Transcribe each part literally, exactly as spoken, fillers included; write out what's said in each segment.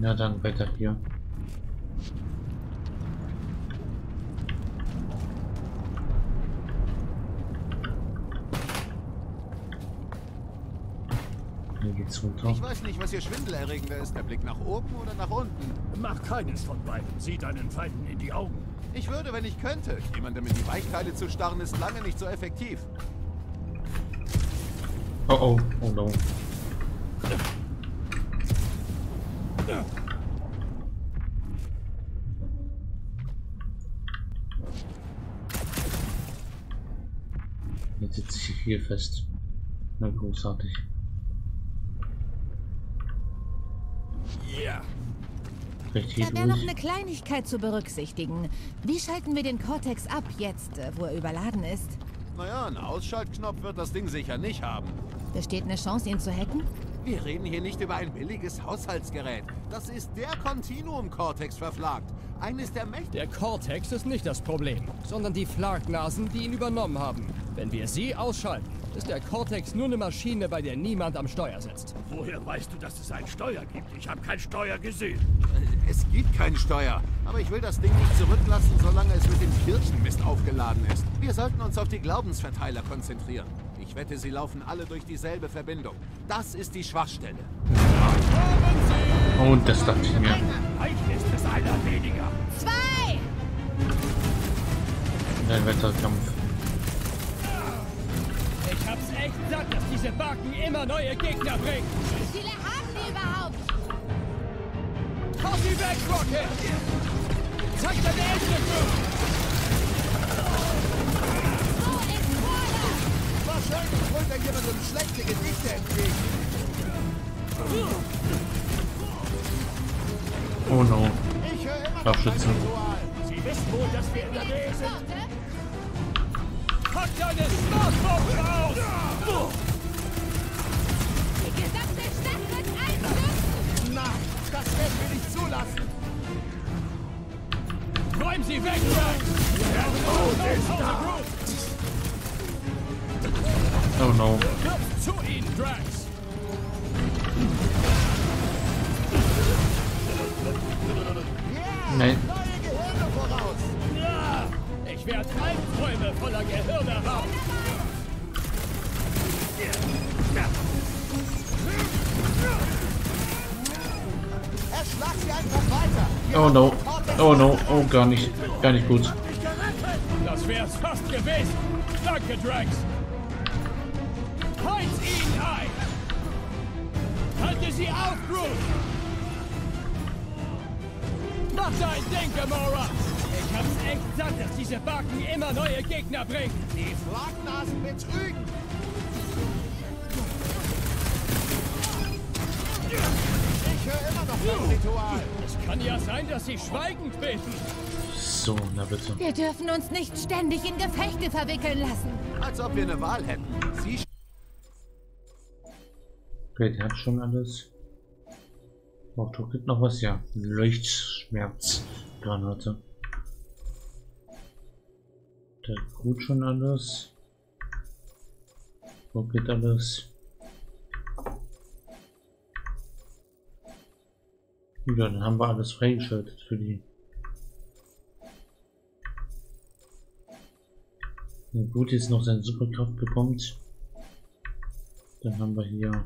Na dann weiter hier. Hier geht's runter. Ich weiß nicht, was hier schwindelerregender ist, der Blick nach oben oder nach unten. Mach keines von beiden. Sieh deinen Feinden in die Augen. Ich würde, wenn ich könnte. Jemandem in die Weichteile zu starren, ist lange nicht so effektiv. Oh oh, oh no. Jetzt sitze ich hier fest. Na großartig. Ja. Da wäre noch eine Kleinigkeit zu berücksichtigen. Wie schalten wir den Cortex ab jetzt, wo er überladen ist? Naja, einen Ausschaltknopf wird das Ding sicher nicht haben. Besteht eine Chance, ihn zu hacken? Wir reden hier nicht über ein billiges Haushaltsgerät. Das ist der Continuum Cortex verflagt. Eines der mächtigsten. Der Cortex ist nicht das Problem, sondern die Flaknasen, die ihn übernommen haben. Wenn wir sie ausschalten, ist der Cortex nur eine Maschine, bei der niemand am Steuer sitzt. Woher weißt du, dass es ein Steuer gibt? Ich habe kein Steuer gesehen. Es gibt kein Steuer. Aber ich will das Ding nicht zurücklassen, solange es mit dem Kirchenmist aufgeladen ist. Wir sollten uns auf die Glaubensverteiler konzentrieren. Ich wette, sie laufen alle durch dieselbe Verbindung. Das ist die Schwachstelle. Und das dachte ich mir. Eigentlich ist es einer weniger. Zwei! Ein Wetterkampf. Ich hab's echt gesagt, dass diese Barken immer neue Gegner bringen. Wie viele haben die überhaupt? Komm die weg, Rocket! Zeig deine Eltern! Wahrscheinlich holt er jemandem schlechte Gedichte entgegen. Oh no. Ich höre immer noch ein Ritual. Sie wissen wohl, dass wir in der Nähe sind. Pack deine Smartphone raus! Die gesamte Stadt wird einstürzen! Nein, das werden wir nicht zulassen! Räumen Sie weg, Drax! Oh no. Komm zu ihm, Drax! Nein. Ja, ich werde Albträume voller Gehirne haben. Erschlag sie einfach weiter. Oh no. Oh no. Oh, gar nicht. Gar nicht gut. Das wär's fast gewesen. Danke, Drax. Heiz ihn ein! Halte sie auf, Groot! Mach dein Ding, Gamora! Ich hab's echt satt, dass diese Barken immer neue Gegner bringen! Die Flaknasen betrügen! Ich höre immer noch das Ritual! Es kann ja sein, dass sie schweigend beten! So, na bitte. Wir dürfen uns nicht ständig in Gefechte verwickeln lassen! Als ob wir eine Wahl hätten. Sie Okay, der hat schon alles. Braucht Rocket noch was? Ja. Leuchtschmerzgranate. Der Groot schon alles. Rocket alles. Gut, dann haben wir alles freigeschaltet für die. Der Groot ist noch seine Superkraft gepumpt. Dann haben wir hier.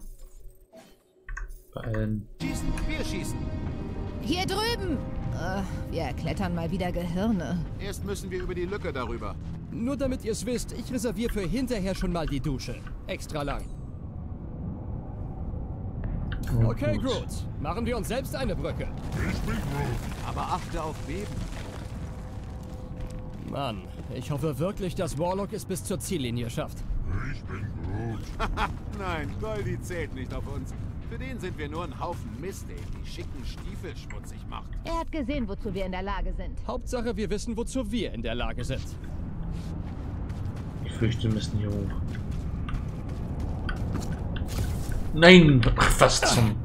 Beeilen. Schießen, wir schießen. Hier drüben. Uh, wir klettern mal wieder Gehirne. Erst müssen wir über die Lücke darüber. Nur damit ihr es wisst, ich reserviere für hinterher schon mal die Dusche. Extra lang. Oh, okay, gut. Groot. Machen wir uns selbst eine Brücke. Ich bin Groot. Aber achte auf Beben. Mann, ich hoffe wirklich, dass Warlock es bis zur Ziellinie schafft. Ich bin Groot. Nein, Goldie zählt nicht auf uns. Für den sind wir nur ein Haufen Mist, der die schicken Stiefel schmutzig macht. Er hat gesehen, wozu wir in der Lage sind. Hauptsache, wir wissen, wozu wir in der Lage sind. Ich fürchte, wir müssen hier hoch. Nein! Ach, fast zum...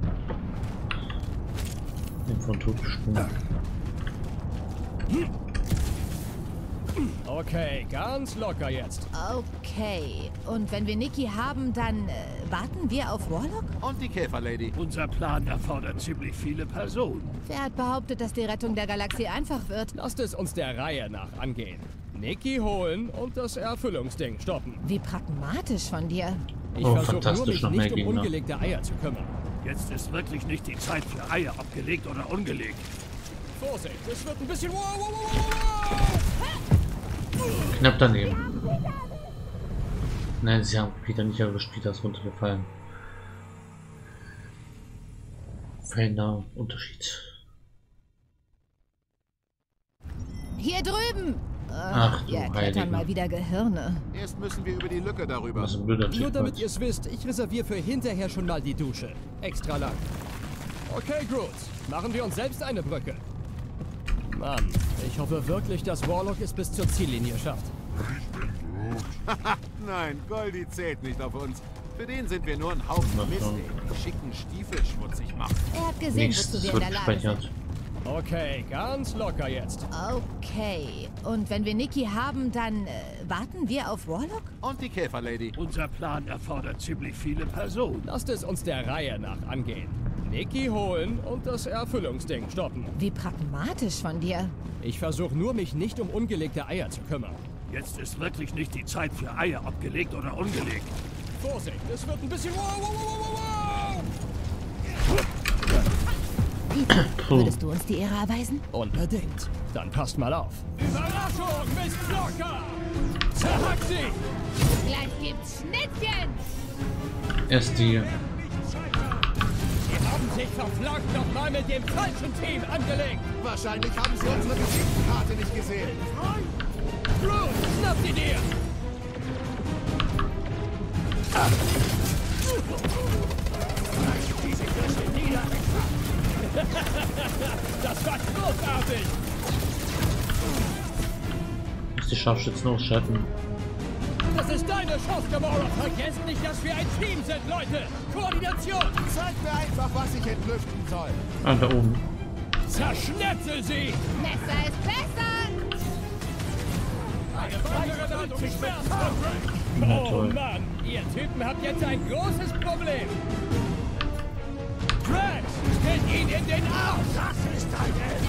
Bin von tot gesprungen. Okay, ganz locker jetzt. Okay. Und wenn wir Nikki haben, dann äh, warten wir auf Warlock? Und die Käferlady. Unser Plan erfordert ziemlich viele Personen. Wer hat behauptet, dass die Rettung der Galaxie einfach wird? Lasst es uns der Reihe nach angehen. Nikki holen und das Erfüllungsding stoppen. Wie pragmatisch von dir. Ich oh, versuche nur, mich nicht um ungelegte Eier zu kümmern. Jetzt ist wirklich nicht die Zeit für Eier, ob gelegt oder ungelegt. Vorsicht, es wird ein bisschen... Wow, wow, wow, wow. Knapp daneben. Nein, sie haben Peter nicht erwischt, Peter ist runtergefallen. Feiner Unterschied. Hier drüben! Ach, wir erklettern mal wieder Gehirne. Erst müssen wir über die Lücke darüber. Nur damit ihr es wisst, ich reserviere für hinterher schon mal die Dusche. Extra lang. Okay, Groot, machen wir uns selbst eine Brücke. Mann, ich hoffe wirklich, dass Warlock es bis zur Ziellinie schafft. Nein, Goldie zählt nicht auf uns. Für den sind wir nur ein Haufen Mist, den schicken Stiefel schmutzig machen. Er hat gesehen, dass du dir in der Lage bist. Okay, ganz locker jetzt. Okay. Und wenn wir Nikki haben, dann äh, warten wir auf Warlock? Und die Käferlady. Unser Plan erfordert ziemlich viele Personen. Lasst es uns der Reihe nach angehen. Nikki holen und das Erfüllungsding stoppen. Wie pragmatisch von dir. Ich versuche nur, mich nicht um ungelegte Eier zu kümmern. Jetzt ist wirklich nicht die Zeit für Eier, ob gelegt oder ungelegt. Vorsicht, es wird ein bisschen... Wow, wow, wow, wow, wow. Peter, würdest du uns die Ehre erweisen? Unbedingt. Dann passt mal auf. Überraschung, Miss Blocker! Zerhack sie! Gleich gibt's Schnittchen! Erst die... Wir haben sich verflockt nochmal mit dem falschen Team angelegt! Wahrscheinlich haben sie unsere Geschichtskarte nicht gesehen. Groot, schnapp sie dir! Ach. Diese Flasche nieder! Das war großartig! Muss die Scharfschützen ausschalten. Das ist deine Chance, Gamora! Vergesst nicht, dass wir ein Team sind, Leute! Koordination! Zeigt mir einfach, was ich entlüften soll. Ah, da oben. Zerschnetzel sie! Messer ist besser! Oh Mann, ihr Typen habt jetzt ein großes Problem! Drax, stellt ihn in den Arsch! Das ist dein Elf!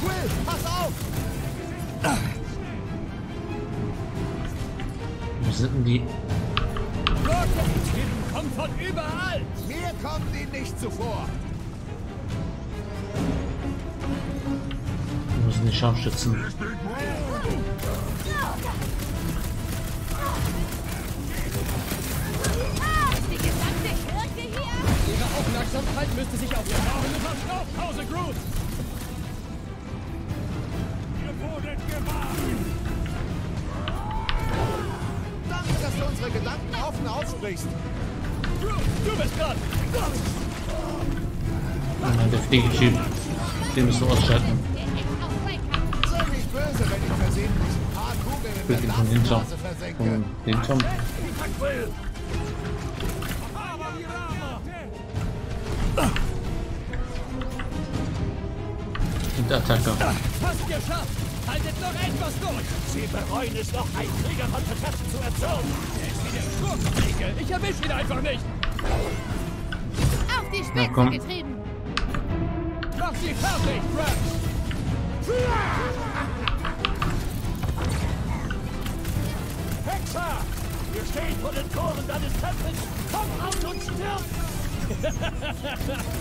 Quill, pass auf! Wo sind denn die? Rocket, kommt von überall! Mir kommt ihn nicht zuvor! Wo sind die Scharfschützen? Ihre Aufmerksamkeit müsste sich auf die Rahmen über Staubhause, Groot! Ihr wurdet gewarnt! Danke, dass du unsere Gedanken offen aussprichst! Groot, du bist dran! Oh nein, der Fliegentyp. Den müssen wir ausschalten. Sei nicht böse, wenn ich versehentlich ein paar Kugeln in der Nasenblase versenke. Und den Tom. Attacke. Fast geschafft! Haltet noch etwas durch! Sie bereuen es noch, einen Krieger von der Tasche zu erzürnen! Er ist wie der Schurkenriegel! Ich erwische ihn einfach nicht! Auf die Spitze getrieben! Mach sie fertig, Drax! Hexer! Wir stehen vor den Toren deines Tempels! Komm auf und stirb!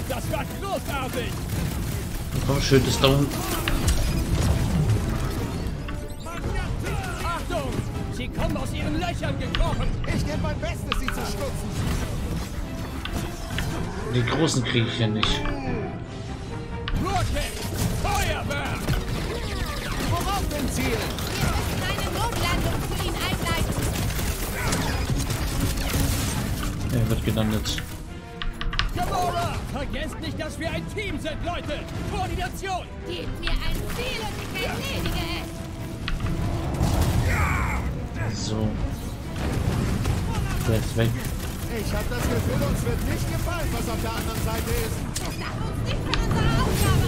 Das war großartig! Komm, schön, das da unten. Achtung! Sie kommen aus ihren Löchern gekrochen. Ich gebe mein Bestes, sie zu stürzen. Den großen kriege ich ja nicht. Rocket! Feuerwerk! Worauf denn Ziel? Wir müssen eine Notlandung für ihn einleiten. Er wird gelandet. Gamora! Vergesst nicht, dass wir ein Team sind, Leute! Koordination! Gib mir ein Ziel und ich erledige es! So. Der ist weg. Ich hab das Gefühl, uns wird nicht gefallen, was auf der anderen Seite ist. Das darf uns nicht von unserer Aufgabe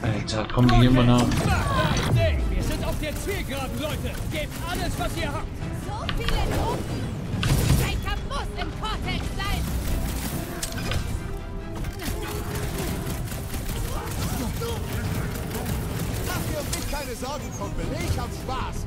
ablenken! Alter, kommen wir hier mal nach. Wir sind auf der Zielgeraden, Leute. Gebt alles, was ihr habt. So viele Truppen. Ein Kampf muss im Cortex sein. Mach dir und mich keine Sorgen, Kumpel. Ich hab Spaß.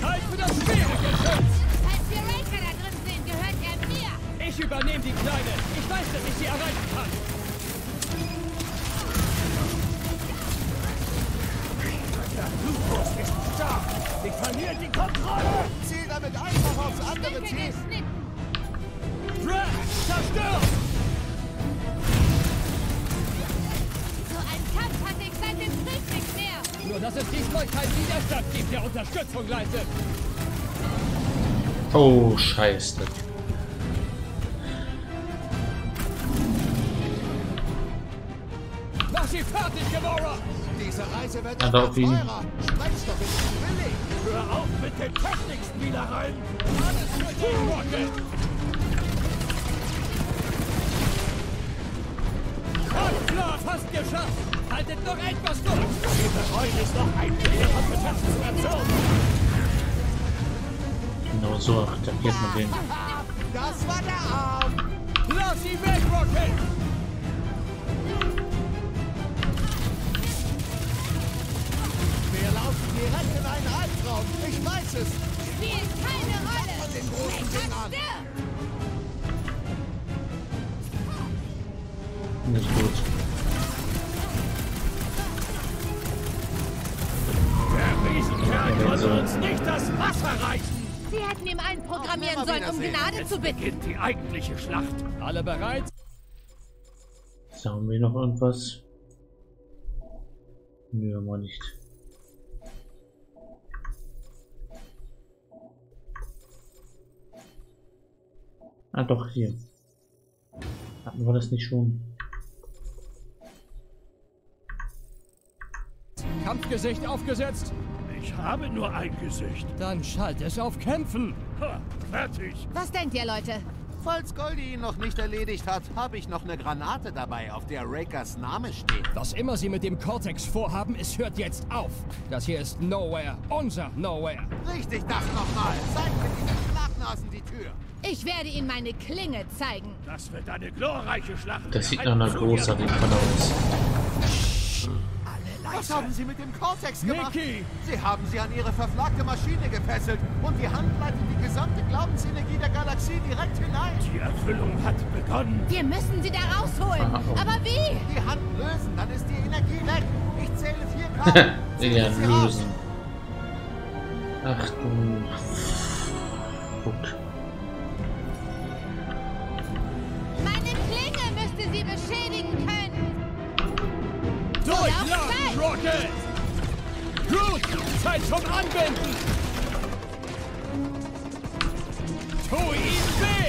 Zeit für das schwere Geschütz! Als wir Raker da drin sind, gehört er mir! Ich übernehme die Kleine! Ich weiß, dass ich sie erreichen kann! Der Blutwurst ist stark! Sie verliert die Kontrolle! Ziel damit einfach aufs andere Ziel! Drax, zerstört! So einen Kampf hatte ich seit dem Krieg nicht mehr! Nur, dass es diesmal keinen Widerstand gibt, der Unterstützung leistet. Oh, Scheiße. Mach sie fertig, Gamora! Diese Reise wird etwas teurer. Sprengstoff ist billig. Hör auf mit den Technikspielereien. Alles für die Rocket! Und klar, fast geschafft! Haltet noch etwas durch! Wir bereuen es noch ein Meter von Betrachtungsaktion! Genau so, attackiert man den. Das war der Arm! Lass ihn weg, Rocket! Wir laufen direkt in einen Albtraum, ich weiß es! Spielt keine Rolle! Von den großen Ding an! Nicht gut. Nicht das Wasser reichen! Sie hätten ihm einen programmieren oh, sollen, um Gnade Jetzt zu bitten. Beginnt die eigentliche Schlacht. Alle bereit? Sagen wir noch irgendwas? Nö, mal nicht. Ah doch, hier. Hatten wir das nicht schon? Kampfgesicht aufgesetzt. Ich habe nur ein Gesicht. Dann schalt es auf Kämpfen. Ha, fertig. Was denkt ihr, Leute? Falls Goldie ihn noch nicht erledigt hat, habe ich noch eine Granate dabei, auf der Rakers Name steht. Was immer sie mit dem Cortex vorhaben, es hört jetzt auf. Das hier ist Nowhere. Unser Nowhere. Richtig das nochmal. Zeigt mir diesen Schlagnasen die Tür. Ich werde ihm meine Klinge zeigen. Das wird eine glorreiche Schlacht. Das sieht nach einer großartigen aus. Was haben Sie mit dem Cortex gemacht? Niki. Sie haben sie an Ihre verflagte Maschine gefesselt und die Hand leitet die gesamte Glaubensenergie der Galaxie direkt hinein. Die Erfüllung hat begonnen. Wir müssen sie da rausholen. Oh. Aber wie? Die Hand lösen, dann ist die Energie weg. Ich zähle vier Karten. Die Hand lösen. Ach du. Gut. Meine Klinge müsste sie beschädigen können. Durchladen, Rocket! Groot, Zeit zum Anwenden! Tu ihn weh!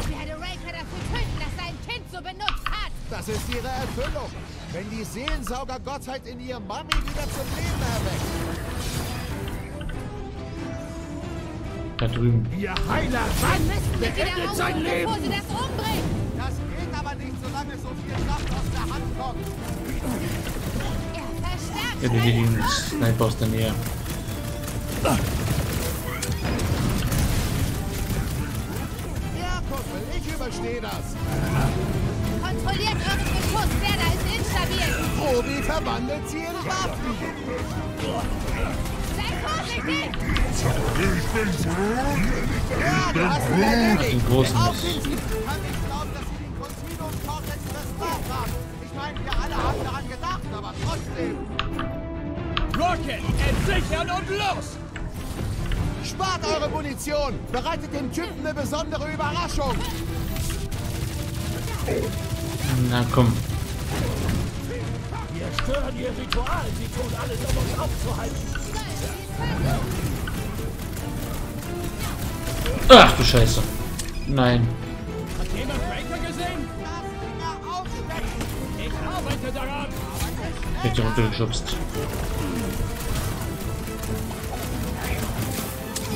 Ich werde Raker dafür töten, dass sein Kind so benutzt hat! Das ist ihre Erfüllung! Wenn die Seelensauger-Gottheit in ihr Mami wieder zum Leben erweckt! Da drüben. Ihr Heiler, Mann! Wir müssen sein Leben, bevor sie das umbringen! Das geht aber nicht, solange so viel Kraft aus der Hand kommt! Ja, die liegen Sniper aus der Nähe. Ja, Kumpel, ich überstehe das. Kontrolliert euren Beschuss, der da ist instabil. Obi verwandelt sie in Waffen. Seid vorsichtig! Ich bin ja, das ist den großen Mist. Ich kann nicht glauben, dass sie den Continuum Cortex restauriert haben. Wir alle haben daran gedacht, aber trotzdem. Rocket, entsichern und los! Spart eure Munition! Bereitet dem Typen eine besondere Überraschung! Na komm. Wir stören ihr Ritual. Sie tun alles, um uns aufzuhalten. Ach du Scheiße. Nein. Hat jemand Raker gesehen? Ich bin runtergeschubst.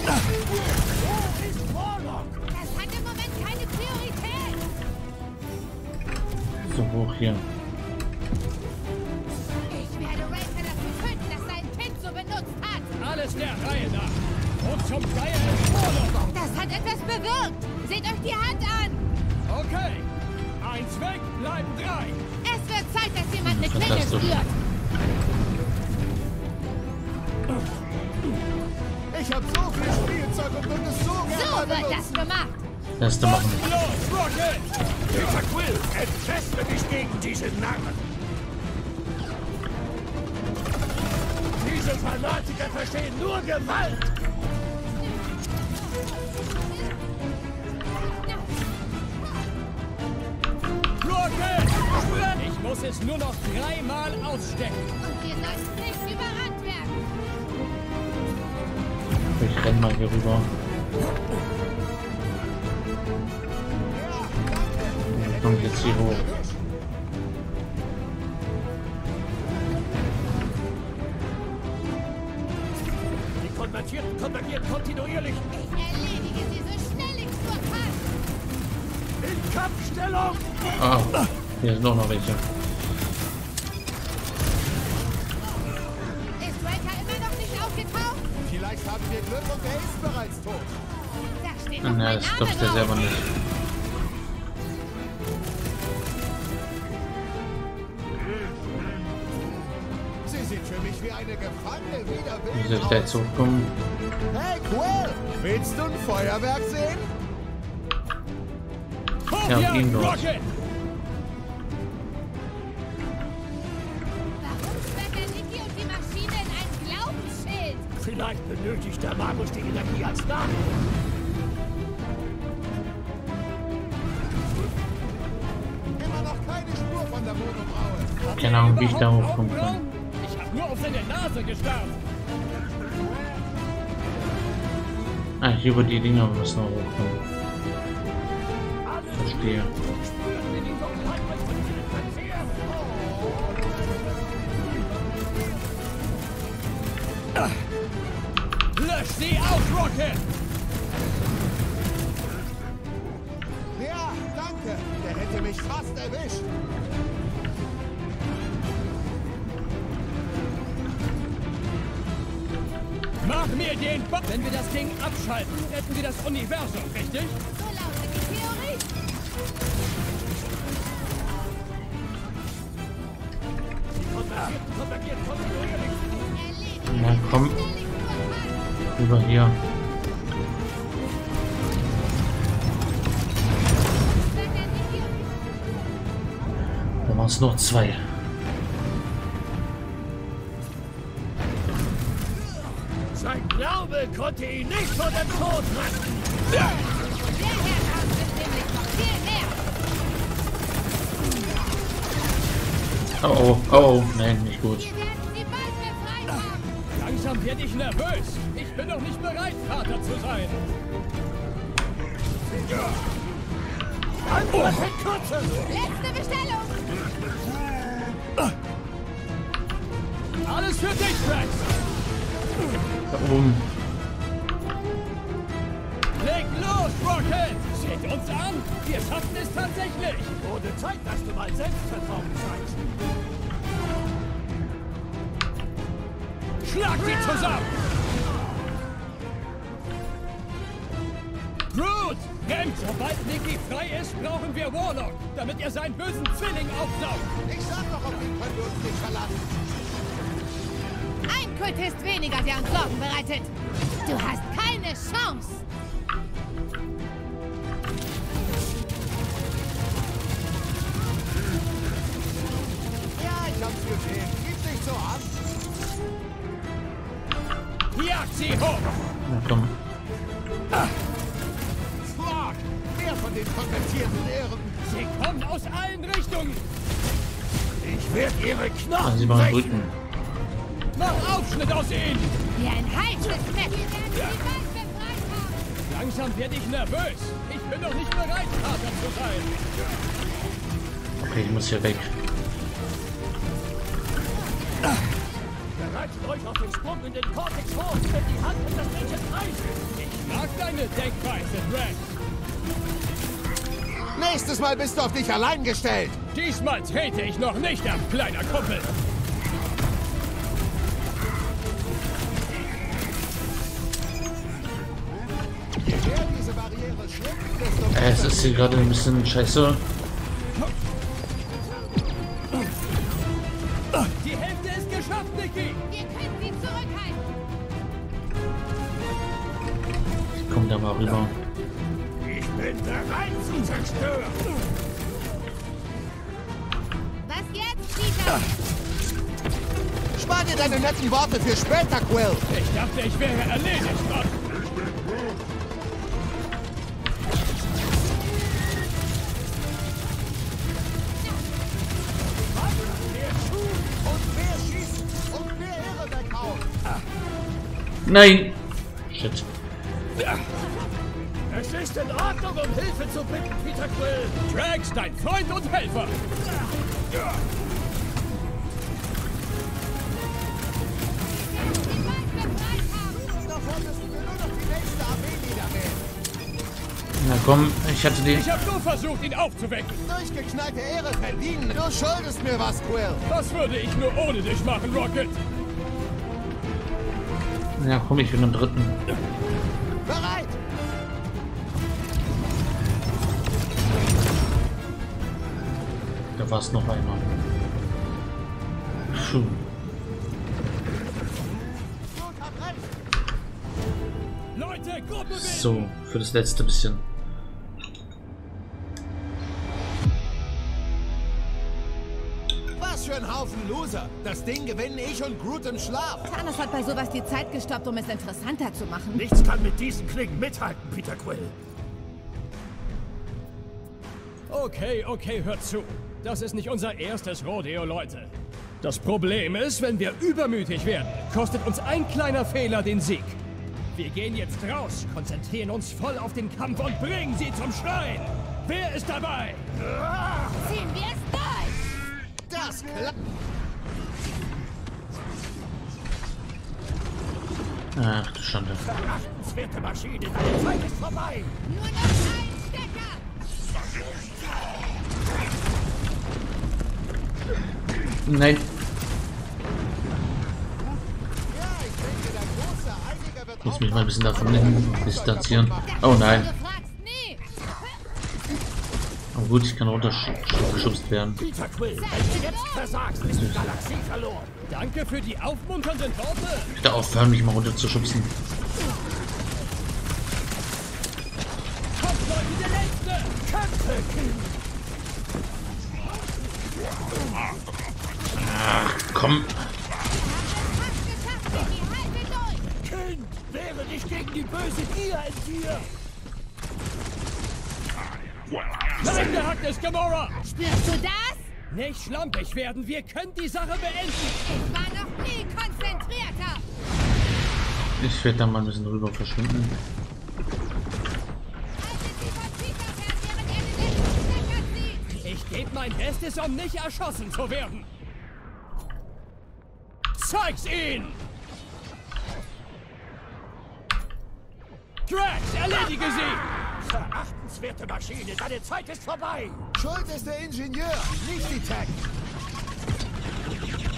Das hat im Moment keine Priorität. hier. Ich werde Racer dafür töten, dass dein Kind so benutzt hat. Alles der Reihe nach. Und zum Geier im Urlaub. Das hat etwas bewirkt. Seht euch die Hand an. Okay. Eins weg, bleiben drei. Es wird Zeit, dass jemand eine Klinge spürt. Ich hab so viel Spielzeug und würde es so gerne. So wird das gemacht. Das ist der Mann. Los, Rocket! Peter Quill, entfeste dich gegen diese Narren. Diese Fanatiker verstehen nur Gewalt. Rocket! Ich muss es nur noch dreimal ausstecken. Und ihr sollt nicht überrannt werden. Ich renn mal hier rüber. Kommt jetzt hier hoch. Die Konvertierten konvergieren kontinuierlich. Ich erledige sie so schnell ich nur kann. In Kampfstellung! Ah, hier sind doch noch welche. Ist Raker immer noch nicht aufgetaucht? Vielleicht haben wir Glück und er ist bereits tot. Da steht noch na, das stopft er selber nicht. Wie soll ich da jetzt hochkommen? Hey, Quill! Willst du ein Feuerwerk sehen? Ja, auf ihn los. Warum sperrt der Niki und die Maschine in ein Glaubensschild? Vielleicht benötigt der Magus die Energie als Nahrung. Immer noch keine Spur von der Wohnung aus. Keine Ahnung, wie ich da hochkommen kann. Nur auf seine Nase gestarrt. Ah, hier über die Dinger müssen wir hochkommen. Verstehe. Lösch sie aus, Rocket! Ja, danke. Der hätte mich fast erwischt. Mach mir den Bock! Wenn wir das Ding abschalten, retten wir das Universum, richtig? So lautet die Theorie! Na komm! Über hier! Da waren es noch zwei. Konnte ihn nicht von dem Tod retten. Der Herr ist nämlich noch viel mehr. Oh, oh, oh, nein, nicht gut. Wir werden sie bald befreit haben. Langsam werde ich nervös. Ich bin noch nicht bereit, Vater zu sein. Oh. Letzte Bestellung. Alles für dich, Drax. Da oben. Leg los, Rocket! Seht uns an! Wir schaffen es tatsächlich! Wurde Zeit, dass du mal Selbstvertrauen zeigst! Schlag sie zusammen! Groot! Rennt! Sobald Niki frei ist, brauchen wir Warlock, damit er seinen bösen Zwilling aufsaugt! Ich sag doch, auf ihn können wir uns nicht verlassen! Ein Kultist weniger, der uns Sorgen bereitet. Du hast keine Chance. Ja, ich hab's gesehen. Gib dich so ab. Jagt sie hoch. Na komm. Ah. Frag, wer von den konvertierten Ehren? Sie kommen aus allen Richtungen. Ich werde ihre Knochen brechen. Mach Aufschnitt aus ihnen! Wie ein Heilschnitt-Match! Wir werden die Welt befreit haben! Langsam werde ich nervös! Ich bin noch nicht bereit, Vater zu sein! Okay, ich muss hier weg. Bereitet euch auf den Sprung in den Cortex vor und stellt die Hand in das Mädchen rein! Ich mag deine Denkweise, Drax! Nächstes Mal bist du auf dich allein gestellt. Diesmal trete ich noch nicht ab, kleiner Kumpel. Es ist hier gerade ein bisschen scheiße. Die Hälfte ist geschafft, Nicky! Wir können sie zurückhalten! Ich komm da mal rüber. Ich bin bereit zu zerstören! Was jetzt, Peter? Spar dir deine netten Worte für später, Quill! Ich dachte, ich wäre erledigt, Mann! Ich bin Groot! Nein! Shit. Es ist in Ordnung, um Hilfe zu bitten, Peter Quill! Drax, dein Freund und Helfer! Na komm, ich hatte den... Ich hab nur versucht, ihn aufzuwecken! Durchgeknallte Ehre verdienen! Du schuldest mir was, Quill! Das würde ich nur ohne dich machen, Rocket! Ja, komm, ich bin im dritten. Bereit! Da war es noch einmal. Puh. So, für das letzte bisschen. Loser. Das Ding gewinnen ich und Groot im Schlaf. Thanos hat bei sowas die Zeit gestoppt, um es interessanter zu machen. Nichts kann mit diesen Klingen mithalten, Peter Quill. Okay, okay, hört zu. Das ist nicht unser erstes Rodeo, Leute. Das Problem ist, wenn wir übermütig werden, kostet uns ein kleiner Fehler den Sieg. Wir gehen jetzt raus, konzentrieren uns voll auf den Kampf und bringen sie zum Schrein. Wer ist dabei? Ziehen wir es durch! Das klappt! Ach du Schande. Verachtenswerte Maschine, die Zeit ist vorbei. Nur noch ein Stecker. Nein. Ich muss mich mal ein bisschen davon distanzieren. Oh nein. Aber gut, ich kann runtergeschubst werden. Peter Quill, wenn du jetzt versagst, ist die Galaxie verloren. Danke für die aufmunternden Worte. Ich darf aufhören, mich mal runterzuschubsen. Kommt, Leute, der letzte! Köpfe killen! Ach, komm! Kind, wäre nicht gegen die böse Gier in dir! Nein, der Hack ist Gamora! Spürst du das? Nicht schlampig werden, wir können die Sache beenden! Ich war noch nie konzentrierter! Ich werde da mal ein bisschen rüber verschwinden. Ich gebe mein Bestes, um nicht erschossen zu werden! Zeig's ihn! Drax, erledige sie! Verachtenswerte Maschine, deine Zeit ist vorbei! Schuld ist der Ingenieur, nicht die Tech!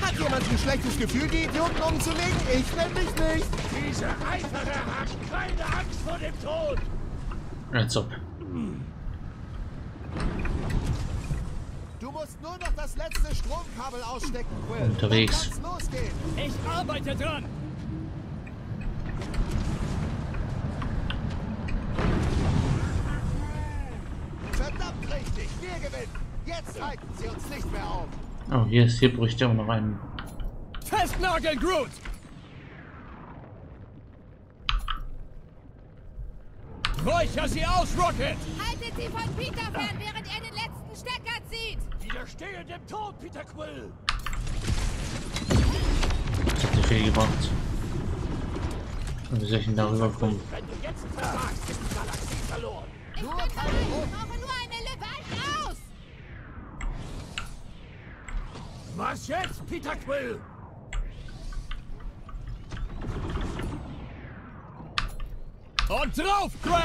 Hat jemand ein schlechtes Gefühl, die Idioten umzulegen? Ich nenne mich nicht! Diese Eiferer haben keine Angst vor dem Tod! Als ob. Du musst nur noch das letzte Stromkabel ausstecken, Quill. Unterwegs. Ich arbeite dran! Jetzt halten sie uns nicht mehr auf. Oh, hier ist, hier bricht ja auch noch einen. Festnagel, Groot! Räucher sie aus, Rocket! Haltet sie von Peter fern, während er den letzten Stecker zieht! Widerstehe dem Tod, Peter Quill! Ich hab die Fehler gemacht. Und wie soll ich denn darüber kommen? Wenn du jetzt versagst, ist die Galaxie verloren. Ich nur keine Was jetzt, Peter Quill? Und drauf, Drax!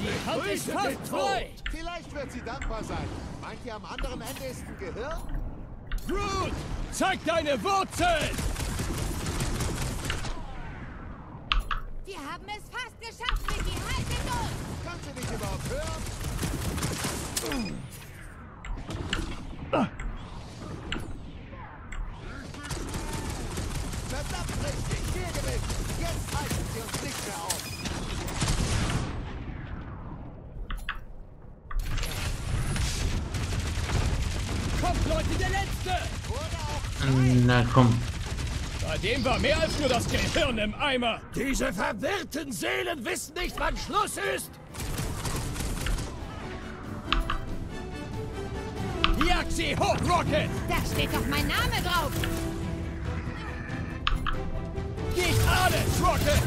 Die Hand ist fast frei! Vielleicht wird sie dankbar sein. Meint ihr, am anderen Ende ist ein Gehirn? Groot, zeig deine Wurzeln! Wir haben es fast geschafft, Vicky. Haltet durch! Kannst du dich überhaupt hören? Ah. Verdammt richtig, hier gewinnt! Jetzt halten sie uns nicht mehr auf! Kommt, Leute, der Letzte! Na komm. Bei dem war mehr als nur das Gehirn im Eimer. Diese verwirrten Seelen wissen nicht, wann Schluss ist. Jag sie hoch, Rocket! Da steht doch mein Name drauf. Geht alles, Rocket!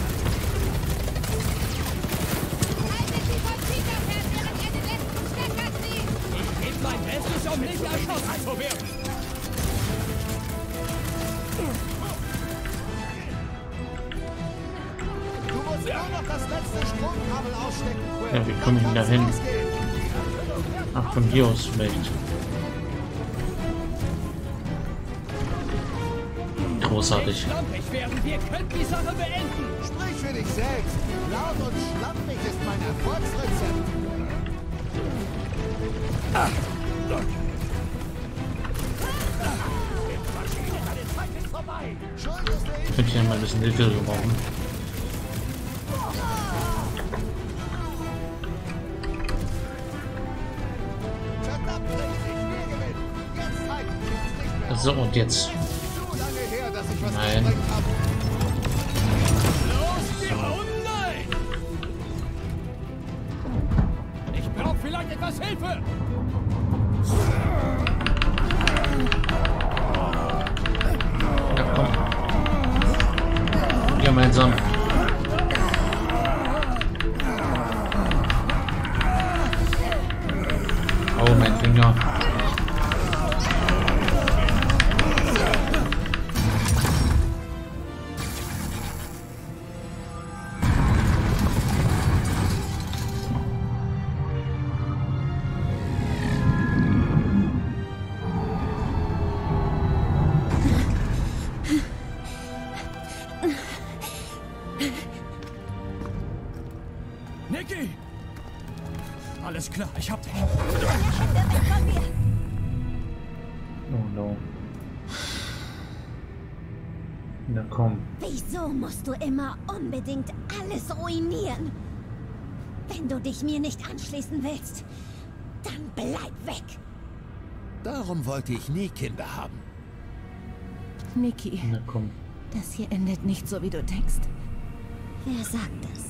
Haltet sie vom Peter fern, während er den letzten Stecker zieht! Ich gebe mein Bestes, um nicht erschossen zu werden. Ja. Ja, wir kommen hin dahin. Ach, von hier aus vielleicht. Großartig. Wir können die Sache beenden. Sprich für dich selbst. Laut und schlampig ist mein Erfolgsrezept. Ach, ich könnte hier mal ein bisschen Hilfe gebrauchen. So, und jetzt. Nein. So. Ich brauche vielleicht etwas Hilfe. Gemeinsam. Oh, mein Finger. Alles klar, ich hab dich. Oh no. Na komm. Wieso musst du immer unbedingt alles ruinieren? Wenn du dich mir nicht anschließen willst, dann bleib weg. Darum wollte ich nie Kinder haben. Nikki. Na komm. Das hier endet nicht so, wie du denkst. Wer sagt das?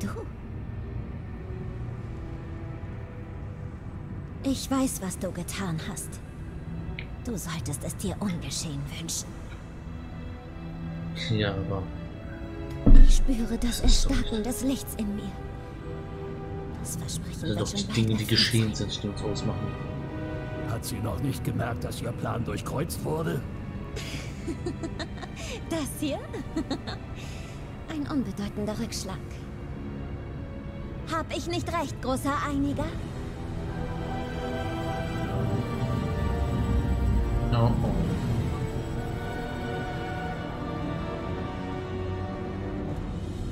Du? Ich weiß, was du getan hast. Du solltest es dir ungeschehen wünschen. Ja, aber... Ich spüre das Erstarken des Lichts in mir. Das Versprechen wird schon weit Dinge, die geschehen sind, die uns ausmachen. Hat sie noch nicht gemerkt, dass ihr Plan durchkreuzt wurde? Das hier? Ein unbedeutender Rückschlag. Hab ich nicht recht, großer Einiger? Oh, oh.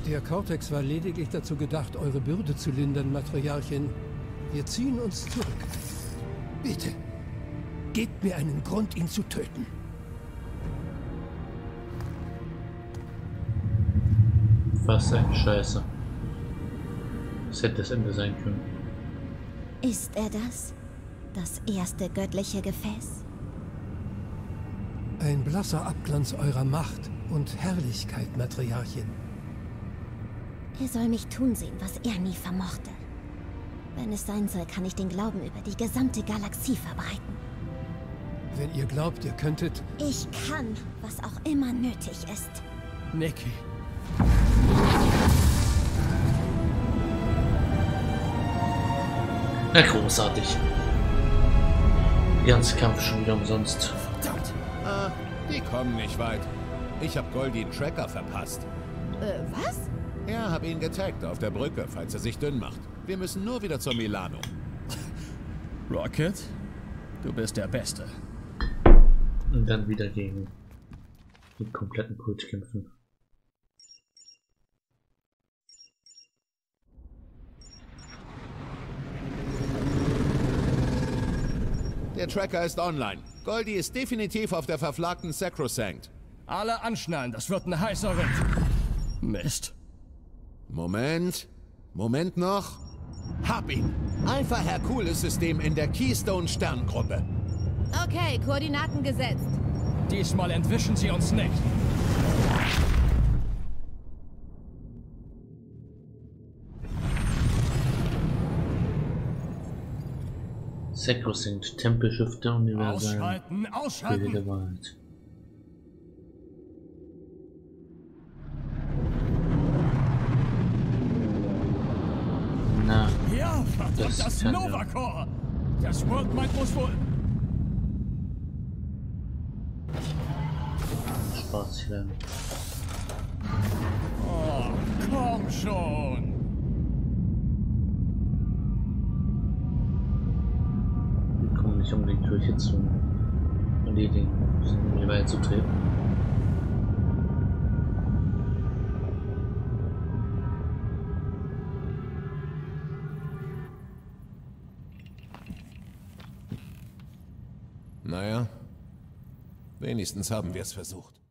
Der Cortex war lediglich dazu gedacht, eure Bürde zu lindern, Materialchen. Wir ziehen uns zurück. Bitte, gebt mir einen Grund, ihn zu töten. Was eine Scheiße. Es hätte das Ende sein können. Ist er das? Das erste göttliche Gefäß? Ein blasser Abglanz eurer Macht und Herrlichkeit, Matriarchin. Er soll mich tun sehen, was er nie vermochte. Wenn es sein soll, kann ich den Glauben über die gesamte Galaxie verbreiten. Wenn ihr glaubt, ihr könntet... Ich kann, was auch immer nötig ist. Nikki. Na, großartig. Ganz Kampf schon wieder umsonst. Verdammt. Die kommen nicht weit. Ich habe Goldie Tracker verpasst. Äh, was? Ja, hab ihn getaggt auf der Brücke, falls er sich dünn macht. Wir müssen nur wieder zur Milano. Rocket, du bist der Beste. Und dann wieder gegen den kompletten Kult kämpfen. Der Tracker ist online. Goldie ist definitiv auf der verflagten Sacrosanct. Alle anschnallen, das wird ein heißer Ritt. Mist. Moment. Moment noch. Hab ihn. Alpha-Hercules-System in der Keystone-Sterngruppe. Okay, Koordinaten gesetzt. Diesmal entwischen sie uns nicht. Sacrosanct, Tempelschiff der Universalen. Ausschalten, ausschalten! Der Wahrheit. Na, ja, das, das Nova Corps! Das World Might muss wohl... Spaß werden. Oh, komm schon! Nicht unbedingt durch jetzt zu erledigen, um die Weile zu treten. Naja, wenigstens haben wir es versucht.